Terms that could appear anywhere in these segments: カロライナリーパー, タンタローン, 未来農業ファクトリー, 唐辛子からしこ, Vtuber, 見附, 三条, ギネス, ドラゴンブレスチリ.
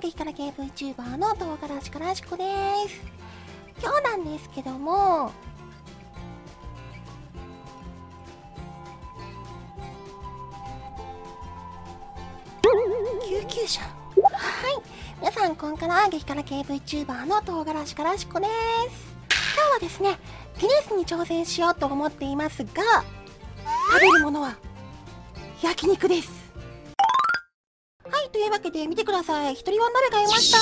激辛系 VTuber の唐辛子からしこです。今日なんですけども、救急車。はい、皆さんこんから激辛系 VTuber の唐辛子からしこです。今日はですね、ギネスに挑戦しようと思っていますが、食べるものは焼肉です。はい、というわけで見てください。一人ワン鍋がいました。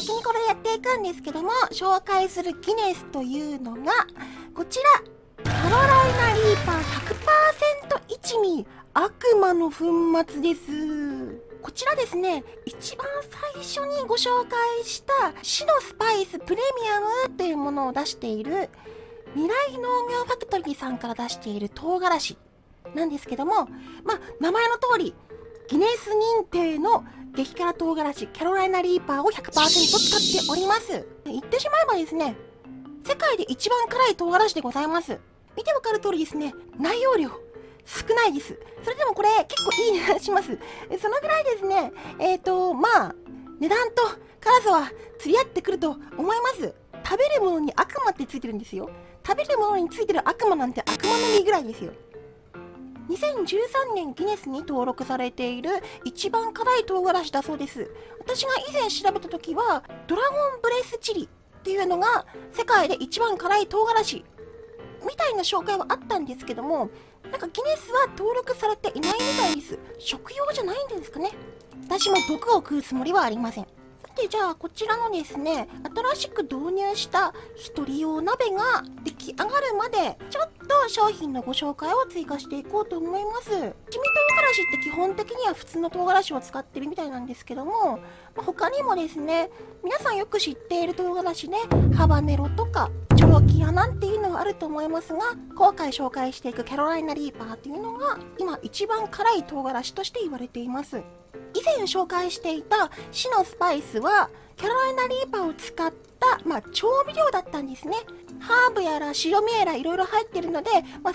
焼肉でやっていくんですけども、紹介するギネスというのが、こちら、カロライナリーパー 100% 一味悪魔の粉末です。こちらですね、一番最初にご紹介した死のスパイスプレミアムというものを出している未来農業ファクトリーさんから出している唐辛子なんですけども、まあ、名前の通りギネス認定の激辛唐辛子キャロライナリーパーを 100% 使っております。言ってしまえばですね、世界で一番辛い唐辛子でございます。見てわかる通りですね、内容量少ないです。それでもこれ結構いい値段します。そのぐらいですね、まあ、値段と辛さは釣り合ってくると思います。食べるものに悪魔ってついてるんですよ。食べるものについてる悪魔なんて悪魔の実ぐらいですよ。2013年ギネスに登録されている一番辛い唐辛子だそうです。私が以前調べた時は、ドラゴンブレスチリっていうのが世界で一番辛い唐辛子みたいな紹介はあったんですけども、なんかギネスは登録されていないみたいです。食用じゃないんですかね。私も毒を食うつもりはありません。さて、じゃあこちらのですね、新しく導入した一人用鍋が出来上がるまで、ちょっと商品のご紹介を追加していこうと思います。七味唐辛子って基本的には普通の唐辛子を使ってるみたいなんですけども、他にもですね、皆さんよく知っている唐辛子ね、ハバネロとかチョロキアなんていうのがあると思いますが、今回紹介していくキャロライナリーパーというのが今一番辛い唐辛子として言われています。以前紹介していた死のスパイスはキャロライナリーパーを使った、調味料だったんですね。ハーブやら白身やらいろいろ入ってるので、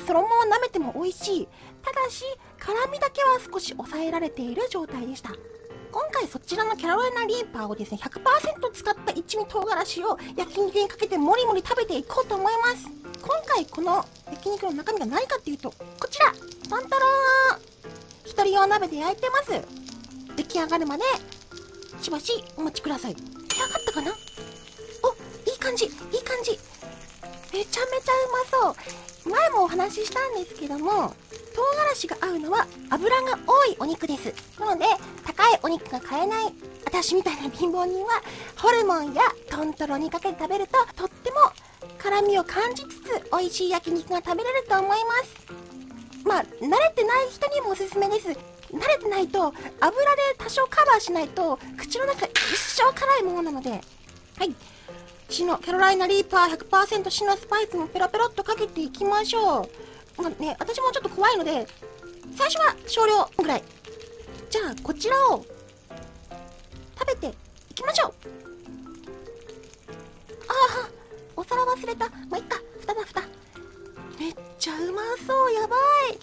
そのまま舐めても美味しい。ただし辛みだけは少し抑えられている状態でした。今回そちらのキャロライナリーパーをですね、 100% 使った一味唐辛子を焼肉にかけてもりもり食べていこうと思います。今回この焼肉の中身が何かっていうと、こちらタンタローン、一人用鍋で焼いてます。出来上がるまでしばしお待ちください。出来上がったかな。お、いい感じいい感じ。めちゃめちゃうまそう。前もお話ししたんですけども、唐辛子が合うのは油が多いお肉です。なので高いお肉が買えない私みたいな貧乏人は、ホルモンや豚トロにかけて食べるととっても辛みを感じつつ美味しい焼肉が食べれると思います。慣れてない人にもおすすめです。慣れてないと油で多少カバーしないと口の中一生辛いものなので、はい、死のキャロライナリーパー 100% 死のスパイスもペロペロっとかけていきましょう。私もちょっと怖いので、最初は少量ぐらい。じゃあこちらを食べていきましょう。ああ、お皿忘れた。いっか、蓋だ蓋。めっちゃうまそう、やばい。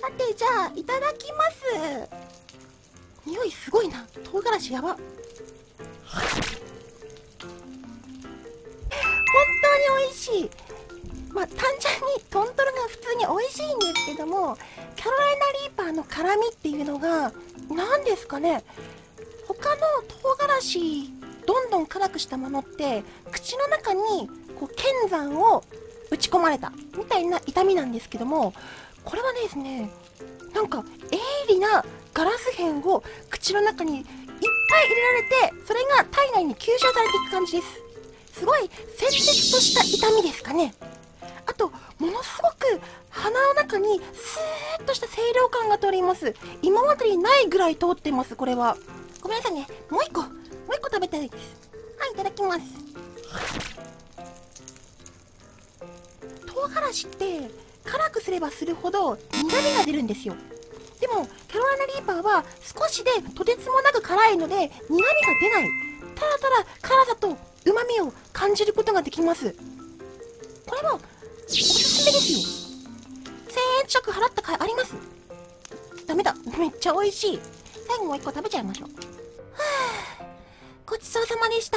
さて、じゃあいただきます。匂いすごいな、唐辛子やば。本当に美味しい。単純に豚トロが普通に美味しいんですけども、キャロライナリーパーの辛みっていうのが何ですかね。他の唐辛子どんどん辛くしたものって口の中にこう剣山を打ち込まれたみたいな痛みなんですけども、これはですね、なんか鋭利なガラス片を口の中にいっぱい入れられて、それが体内に吸収されていく感じです。すごい鮮烈とした痛みですかね。あと、ものすごく鼻の中にスーッとした清涼感が通ります。今までにないぐらい通ってます。これはごめんなさいね、もう一個食べたいです。はい、いただきます。唐辛子って辛くすればするほど苦みが出るんですよ。でもキャロライナリーパーは少しでとてつもなく辛いので苦みが出ない。ただただ辛さと旨みを感じることができます。これはおすすめですよ。1000円近く払った甲斐あります。ダメだ、めっちゃ美味しい。最後もう一個食べちゃいましょう。はぁ、ちそうさまでした。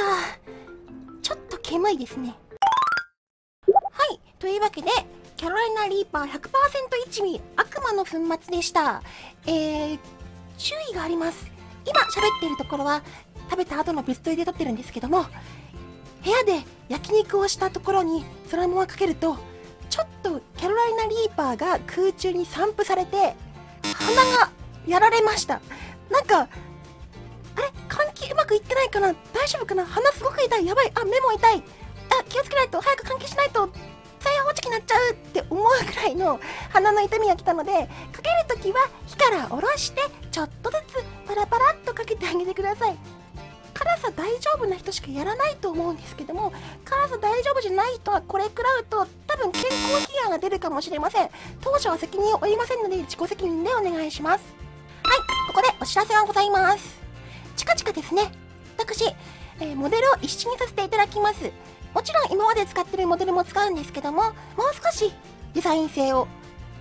ちょっと煙いですね。はい、というわけで、キャロライナリーパー 100% 一味悪魔の粉末でした。注意があります。今喋っているところは、食べた後の別撮りで撮ってるんですけども、部屋で焼肉をしたところにそのままかけると、ちょっとキャロライナリーパーが空中に散布されて、鼻がやられました。なんか、あれ換気うまくいってないかな、大丈夫かな、鼻すごく痛い、やばい、あ、目も痛い、あ、気をつけないと、早く換気しないと、再放置になっちゃうって思うくらいの鼻の痛みが来たので、かけるときは火から下ろして、ちょっとずつパラパラっとかけてあげてください。辛さ大丈夫な人しかやらないと思うんですけども、辛さ大丈夫じゃない人はこれ食らうと多分健康被害が出るかもしれません。当社は責任を負いませんので自己責任でお願いします。はい、ここでお知らせがございます。近々ですね、私、モデルを一新にさせていただきます。もちろん今まで使ってるモデルも使うんですけども、もう少しデザイン性を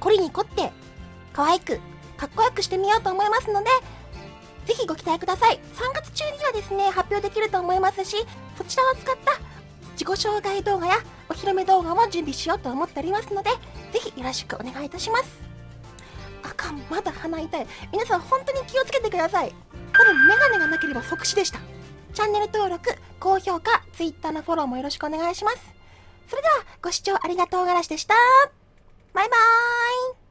凝りに凝って可愛くかっこよくしてみようと思いますので、ぜひご期待ください。3月中にはですね、発表できると思いますし、そちらを使った自己紹介動画やお披露目動画も準備しようと思っておりますので、ぜひよろしくお願いいたします。あかん、まだ鼻痛い。皆さん本当に気をつけてください。多分メガネがなければ即死でした。チャンネル登録、高評価、Twitter のフォローもよろしくお願いします。それではご視聴ありがとうがらしでした。バイバーイ。